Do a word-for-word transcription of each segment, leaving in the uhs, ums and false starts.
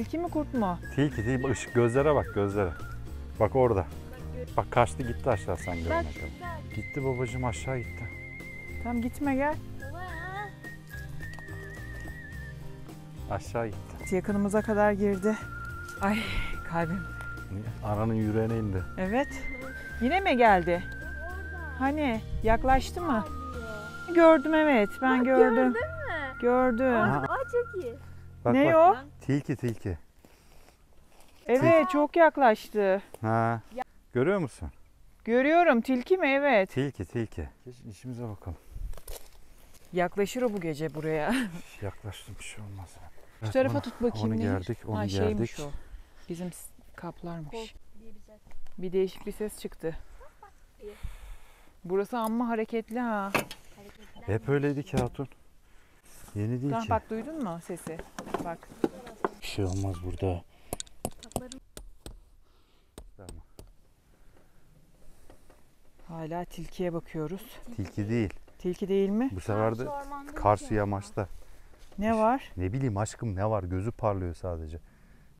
Tilki mi kurt mu? Tilki, tilki. Işık, gözlere bak, gözlere. Bak orada. Bak kaçtı gitti aşağı, sen görme. Gitti babacığım, aşağı gitti. Tamam gitme, gel. Aşağı gitti. Yakınımıza kadar girdi. Ay kalbim. Ananın yüreğine indi. Evet. Yine mi geldi? Hani yaklaştı mı? Gördüm, evet ben bak, gördüm. Gördün mü? Gördüm. Aa, aa çok iyi. Bak, ne bak. O? Tilki, tilki. Evet tilki. Çok yaklaştı. Ha. Görüyor musun? Görüyorum. Tilki mi? Evet. Tilki, tilki. Geçin işimize bakalım. Yaklaşır o bu gece buraya. Yaklaştım, bir şey olmaz. Şu evet, tarafa ona, tut bakayım. Onu gerdik, onu ha, gerdik. Şeymiş o. Bizim kaplarmış. Bir değişik bir ses çıktı. Burası amma hareketli ha. Hep öyleydi ki hatun. Yeni değil tamam, ki. Bak duydun mu sesi? Bak. Bir şey olmaz burada. Hala tilkiye bakıyoruz. Tilki değil. Tilki değil mi? Bu sefer de karşı yamaçta. Ne var? Ne bileyim aşkım ne var? Gözü parlıyor sadece.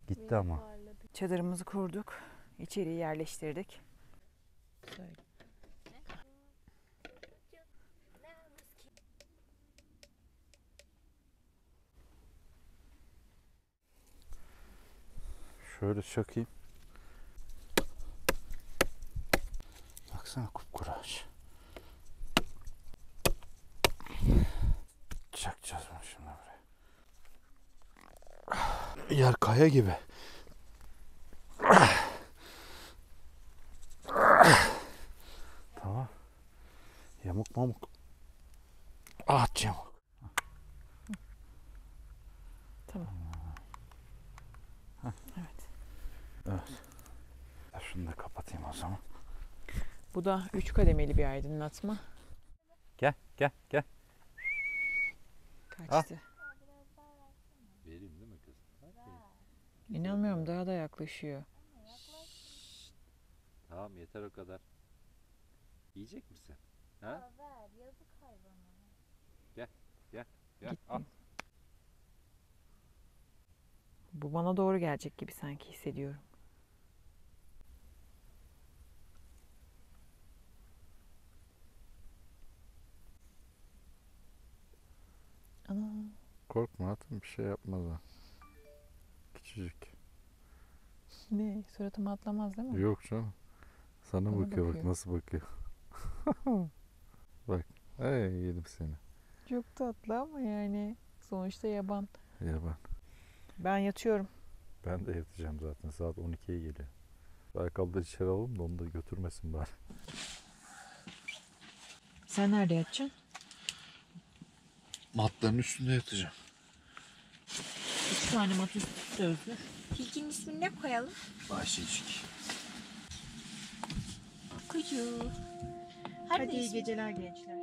Gitti ama. Çadırımızı kurduk. İçeriye yerleştirdik. Şöyle çakayım. Baksana kupkuraş. Çakacağız bunu şimdi buraya. Yer kaya gibi. Tamam. Yamuk mamuk. At yamuk. Tamam. Heh. Evet. Evet. Şunu da kapatayım o zaman. Bu da üç kademeli bir aydınlatma. Gel, gel, gel. Kaçtı. Vereyim değil mi kızım? İnanmıyorum, daha da yaklaşıyor. Şşşt. Tamam yeter o kadar. Yiyecek misin? Ha? Gel, gel, gel. Al. Bu bana doğru gelecek gibi sanki hissediyorum. Ana. Korkma hatun, bir şey yapmaz ha. Küçücük. Ne? Suratıma atlamaz değil mi? Yok canım. Sana bakıyor, bakıyor bak nasıl bakıyor. Bak. Hey yedim seni. Çok tatlı ama yani. Sonuçta yaban. Yaban. Ben yatıyorum. Ben de yatacağım zaten. Saat on ikiye geliyor. Baykal da içeri alalım da onu da götürmesin bari. Sen nerede yatacaksın? Matların üstünde yatacağım. Üç tane mat üstünde özür. Tilkinin ismini ne koyalım? Bahşecik. Kuyu. Hadi, Hadi iyi geceler gençler.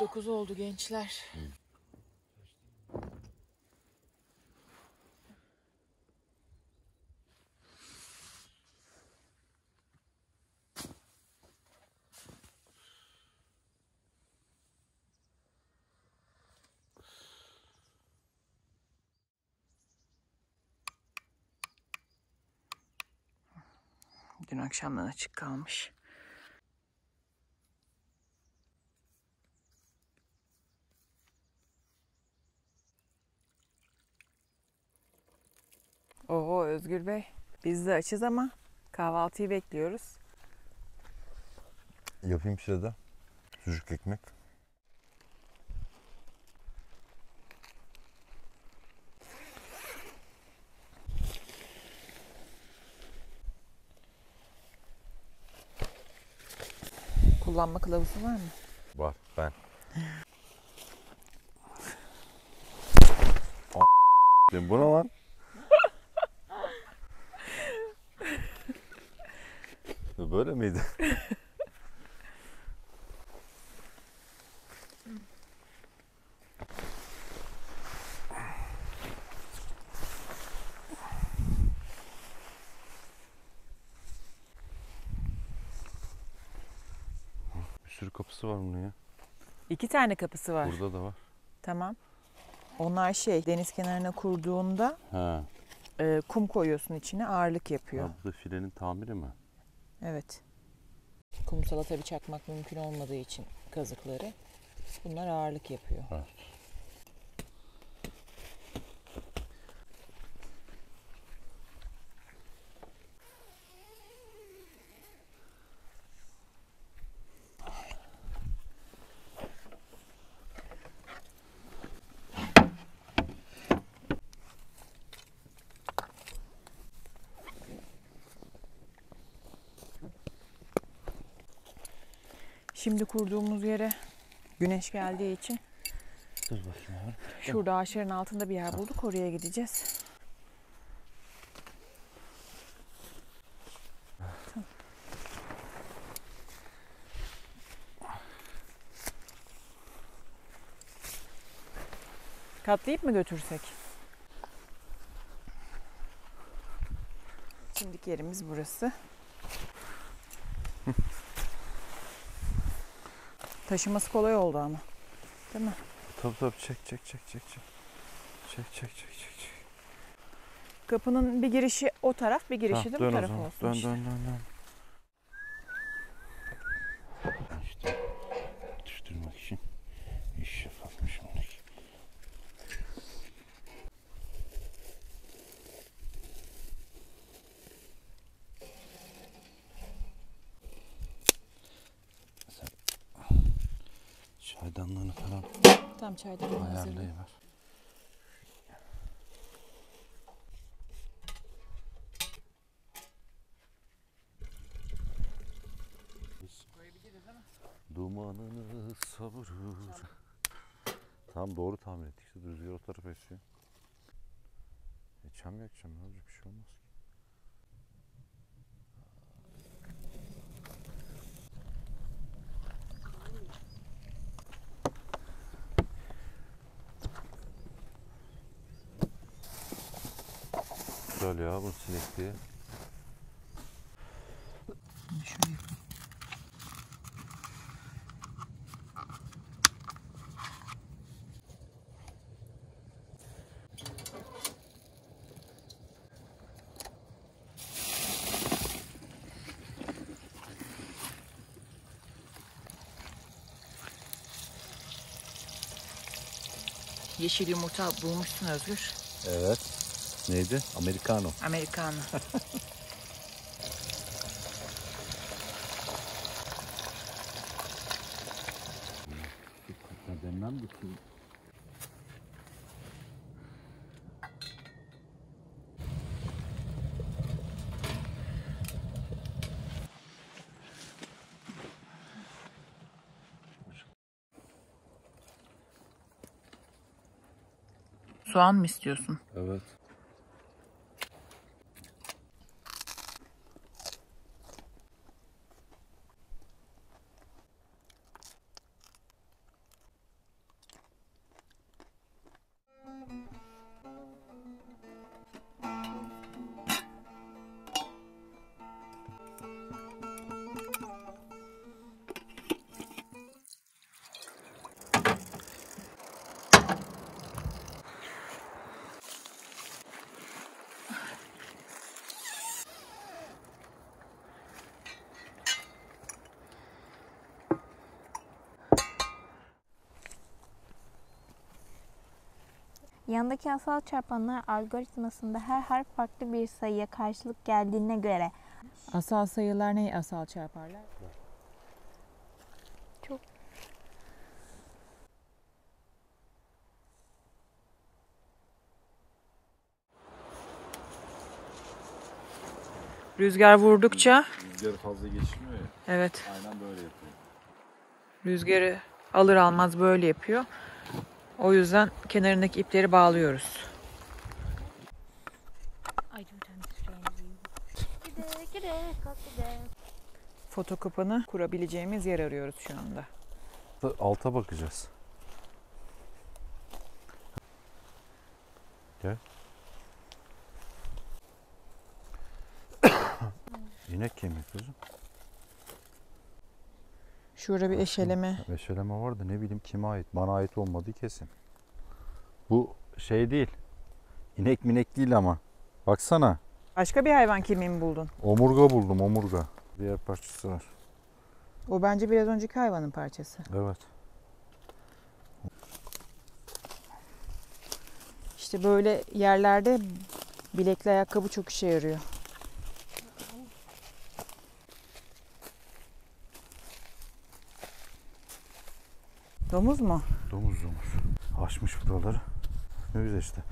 dokuz oldu gençler. Dün akşamdan açık kalmış. Oho Özgür Bey, Biz de açız ama kahvaltıyı bekliyoruz. Yapayım size de sucuk ekmek. Kullanma kılavuzu var mı? Var, ben. Bu ne lan? Böyle miydi? Bir sürü kapısı var bunun ya. İki tane kapısı var. Burada da var. Tamam. Onlar şey, deniz kenarına kurduğunda e, kum koyuyorsun içine, ağırlık yapıyor. Bu da filenin tamiri mi? Evet. Kumsala tabii çakmak mümkün olmadığı için kazıkları. Bunlar ağırlık yapıyor. Evet. Şimdi kurduğumuz yere güneş geldiği için dur bakayım. Şurada ağaçların altında bir yer bulduk. Oraya gideceğiz. Tamam. Katlayıp mı götürsek? Şimdiki yerimiz burası. Taşıması kolay oldu ama. Değil mi? Tabii tabii. Çek çek çek çek çek. Çek çek çek çek. Kapının bir girişi o taraf, bir girişi de bu taraf olsun. Dön işte. dön dön dön. İşte düştürmek için iş yapmış onu. Çaydanlığını falan tam çaydanlığını ayarlayıver. Dumanını savurur. Tam doğru tahmin ettik. İşte rüzgar o tarafa esiyor. E, çam yakacağım. Ne olacak? Bir şey olmaz ki. Güzel ya bunun sinekliği. Şöyle. Yeşil yumurta bulmuşsun Özgür. Evet. Neydi? Americano. Americano. Demem bitti. Soğan mı istiyorsun? Evet. Yandaki asal çarpanlar algoritmasında her harf farklı bir sayıya karşılık geldiğine göre asal sayılar neyi asal çarparlar? Çok. Rüzgar vurdukça rüzgarı fazla geçirmiyor ya. Evet. Aynen böyle yapıyor. Rüzgarı alır almaz böyle yapıyor. O yüzden kenarındaki ipleri bağlıyoruz. Foto kapını kurabileceğimiz yer arıyoruz şu anda. Alta bakacağız. Gel. İnek kemiği kızım. Şurada bir eşeleme. Eşeleme vardı, ne bileyim kime ait. Bana ait olmadığı kesin. Bu şey değil. İnek minek değil ama. Baksana. Başka bir hayvan kemiği mi buldun? Omurga buldum, omurga. Diğer parçası var. O bence biraz önceki hayvanın parçası. Evet. İşte böyle yerlerde bilekli ayakkabı çok işe yarıyor. Domuz mu? Domuz domuz. Açmış buraları. Ne güzel işte.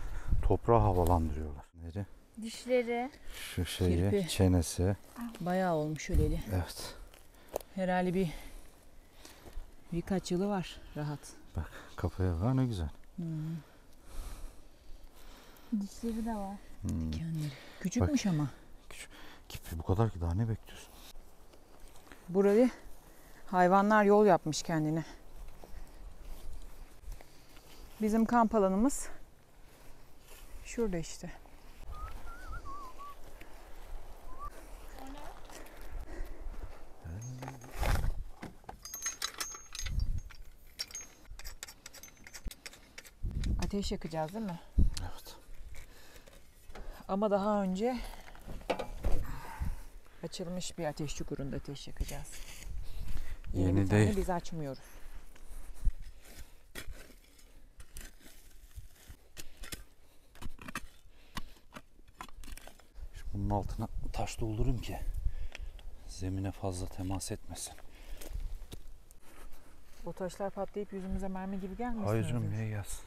Toprağı havalandırıyorlar. Neri? Dişleri. Şu şeyi, kirpi. Çenesi. Bayağı olmuş öleli. Evet. Herhalde bir birkaç yılı var rahat. Bak kafaya var ne güzel. Hmm. Dişleri de var. Hmm. Dikenleri. Küçükmüş bak, ama. Küçük. Kirpi bu kadar ki daha ne bekliyorsun? Burayı hayvanlar yol yapmış kendine. Bizim kamp alanımız şurada işte. Ateş yakacağız değil mi? Evet. Ama daha önce açılmış bir ateş çukurunda ateş yakacağız. Yeni, Yeni değil. Biz açmıyoruz. Bunun altına taş doldururum ki zemine fazla temas etmesin. O taşlar patlayıp yüzümüze mermi gibi gelmesin. Hayır canım niye gelsin?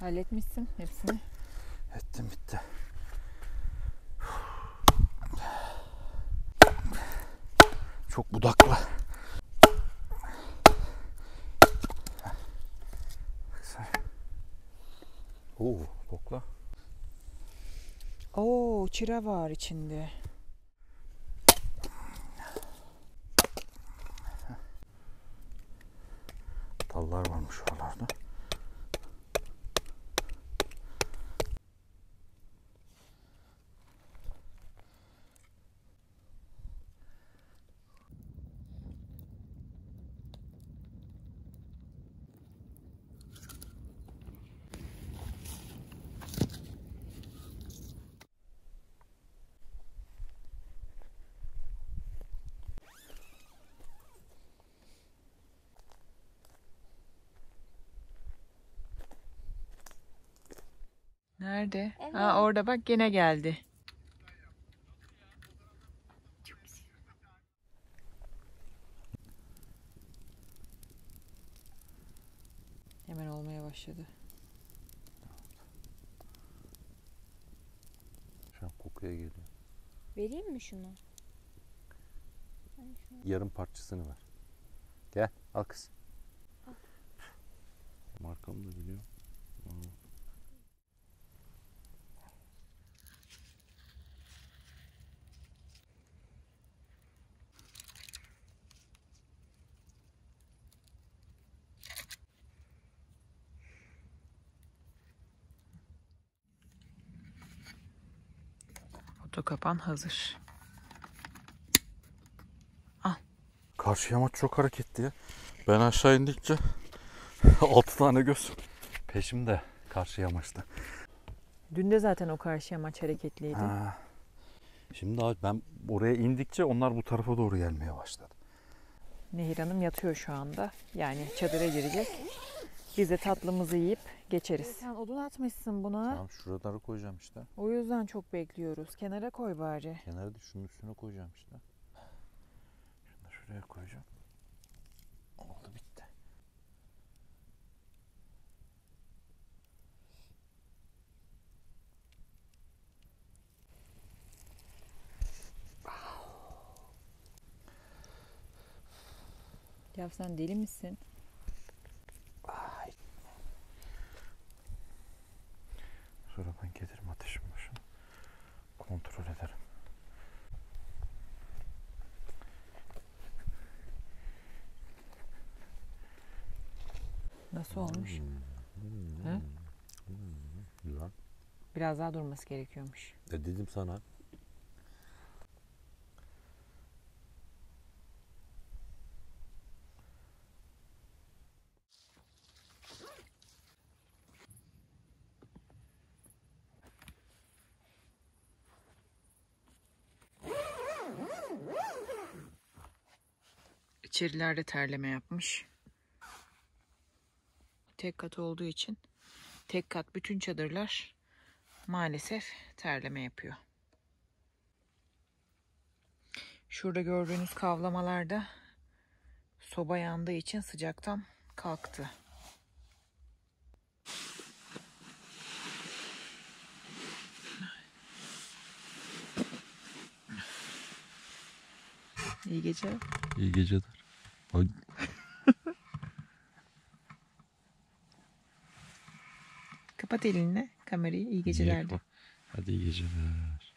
Halletmişsin hepsini. Ettim bitti. Çok budaklı. Baksana. Oo, kokla. Oo, çıra var içinde. Dallar varmış oralarda. Nerede? Evet. Aa, orada bak gene geldi. Hemen olmaya başladı. Şu an kokuya geliyor. Vereyim mi şunu? Yarım parçasını ver. Gel al kız. Al. Markamı da biliyor. Kapan hazır. Al. Karşı yamaç çok hareketli ya. Ben aşağı indikçe altı tane göz peşimde karşı yamaçta. Dün de zaten o karşıya maç hareketliydi. Ha. Şimdi abi ben oraya indikçe onlar bu tarafa doğru gelmeye başladı. Nehir Hanım yatıyor şu anda. Yani çadıra girecek. Biz de tatlımızı yiyip geçeriz. E sen odun atmışsın buna. Tamam, şuraları koyacağım işte. O yüzden çok bekliyoruz. Kenara koy bari. Kenara da şunun üstüne koyacağım işte. Şunu da şuraya koyacağım. Oldu bitti. Ya sen deli misin? Sonra ben gelirim ateşin başına, kontrol ederim. Nasıl olmuş? Hmm. He? Hmm. Güzel. Biraz daha durması gerekiyormuş. E dedim sana. İçerilerde terleme yapmış. Tek kat olduğu için tek kat bütün çadırlar maalesef terleme yapıyor. Şurada gördüğünüz kavlamalarda soba yandığı için sıcaktan kalktı. İyi geceler. İyi geceler. Kapat elinle kamerayı. İyi geceler. Hadi iyi geceler.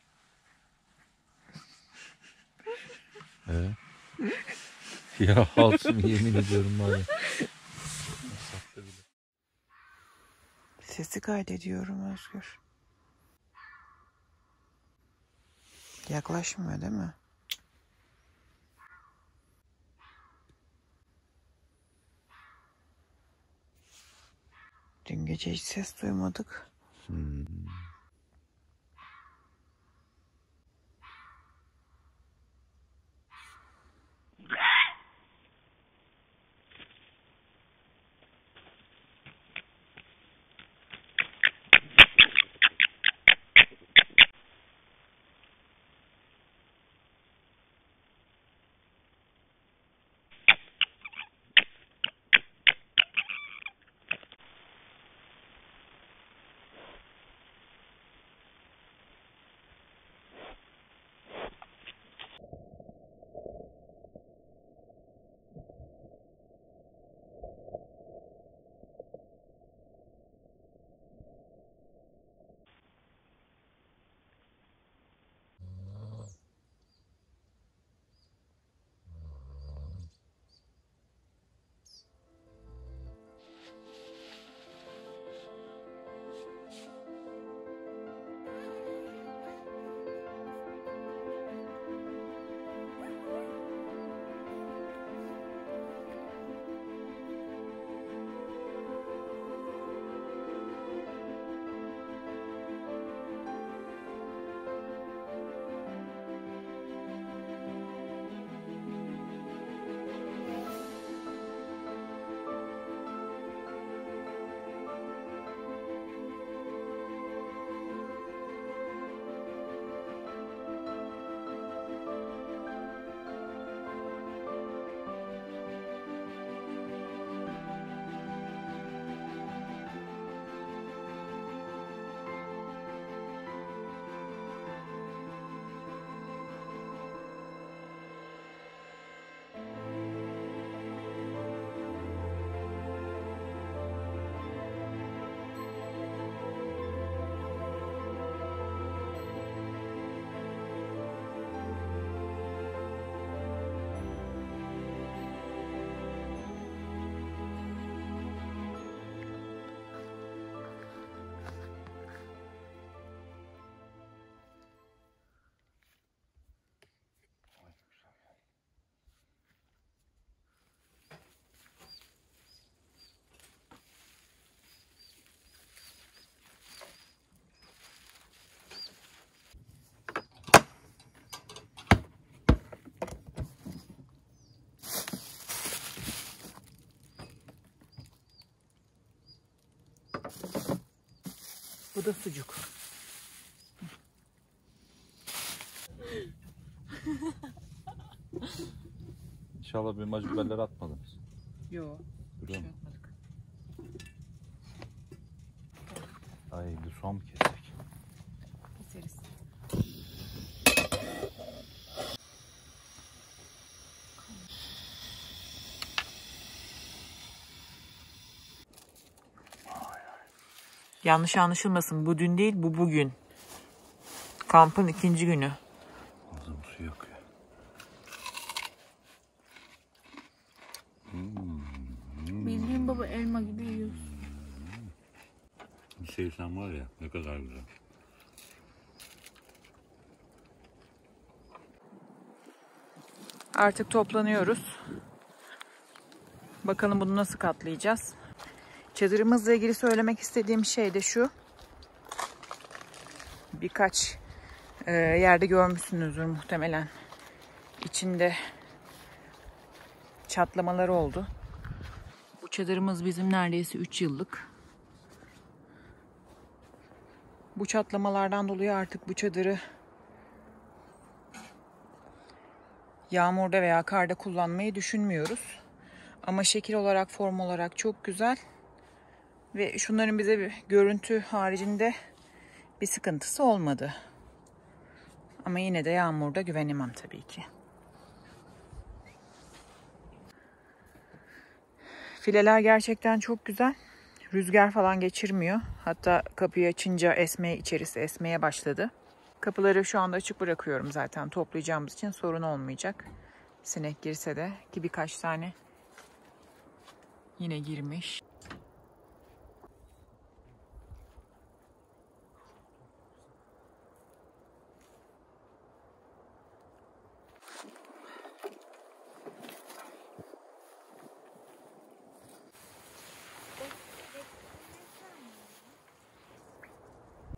Ee? Ya halsım yemin ediyorum bana. Sesi kaydediyorum Özgür. Yaklaşmıyor değil mi? Dün gece hiç ses duymadık. Hmm. Bu da sucuk. İnşallah bir macberleri atmadınız. Yok. Şey ay bir son kesecek. Keseriz. Yanlış anlaşılmasın. Bu dün değil, bu bugün. Kampın ikinci günü. Ağzım su yakıyor. Hmm. Bildiğin baba elma gibi yiyoruz. Bir şey sen var ya, ne kadar güzel. Artık toplanıyoruz. Bakalım bunu nasıl katlayacağız. Çadırımızla ilgili söylemek istediğim şey de şu. Birkaç e, yerde görmüşsünüzdür muhtemelen. İçinde çatlamalar oldu. Bu çadırımız bizim neredeyse üç yıllık. Bu çatlamalardan dolayı artık bu çadırı yağmurda veya karda kullanmayı düşünmüyoruz. Ama şekil olarak, form olarak çok güzel. Ve şunların bize bir görüntü haricinde bir sıkıntısı olmadı. Ama yine de yağmurda güvenemem tabii ki. Fileler gerçekten çok güzel. Rüzgar falan geçirmiyor. Hatta kapıyı açınca esmeye, içerisi esmeye başladı. Kapıları şu anda açık bırakıyorum zaten. Toplayacağımız için sorun olmayacak. Sinek girse de ki birkaç tane yine girmiş.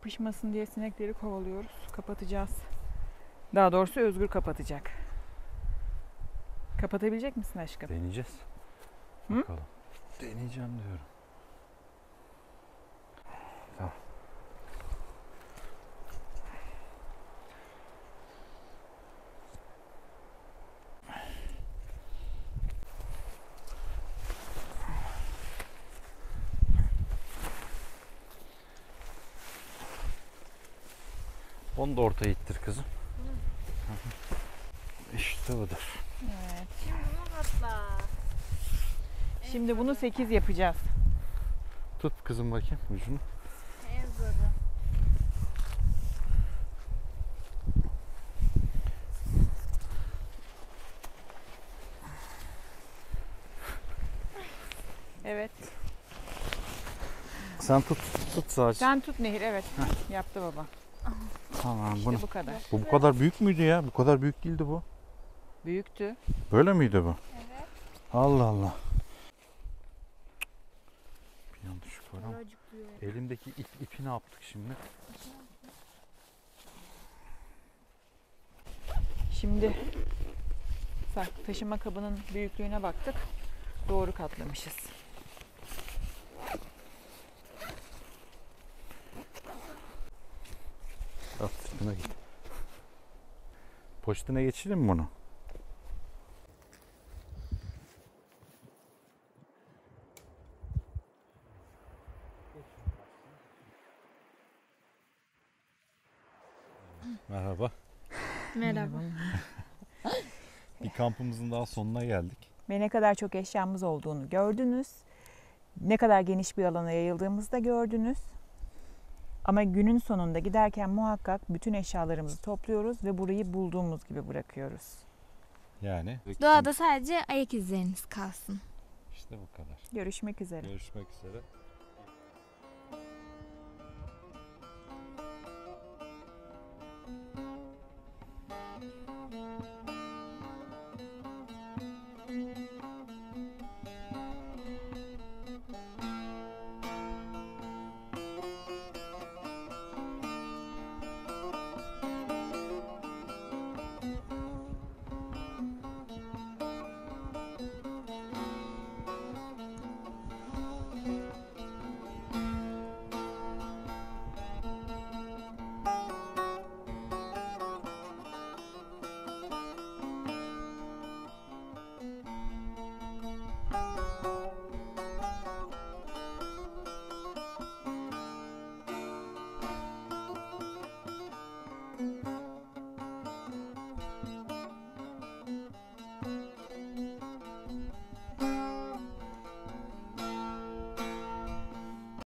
Pişmasın diye sinekleri kovalıyoruz. Kapatacağız. Daha doğrusu Özgür kapatacak. Kapatabilecek misin aşkım? Deneyeceğiz. Hı? Bakalım. Deneyeceğim diyorum. Tamam. Onu da ortaya ittir kızım. Hı. İşte budur. Evet. Şimdi bunu katla. Şimdi bunu sekiz yapacağız. Tut kızım bakayım ucunu. En zoru. Evet. Sen tut, tut sadece. Sen tut Nehir, evet. Heh. Yaptı baba. Tamam, işte bunu. Bu kadar. Bu bu kadar büyük müydü ya? Bu kadar büyük değildi bu. Büyüktü. Böyle miydi bu? Evet. Allah Allah. Bir yanlış var ama. Elimdeki ip, ipi ne yaptık şimdi? Şimdi taşıma kabının büyüklüğüne baktık. Doğru katlamışız. At sırtına git. Poşetine geçirelim mi bunu? Merhaba. Merhaba. Bir kampımızın daha sonuna geldik. Ve ne kadar çok eşyamız olduğunu gördünüz. Ne kadar geniş bir alana yayıldığımızı da gördünüz. Ama günün sonunda giderken muhakkak bütün eşyalarımızı topluyoruz ve burayı bulduğumuz gibi bırakıyoruz. Yani doğada sadece ayak izleriniz kalsın. İşte bu kadar. Görüşmek üzere. Görüşmek üzere.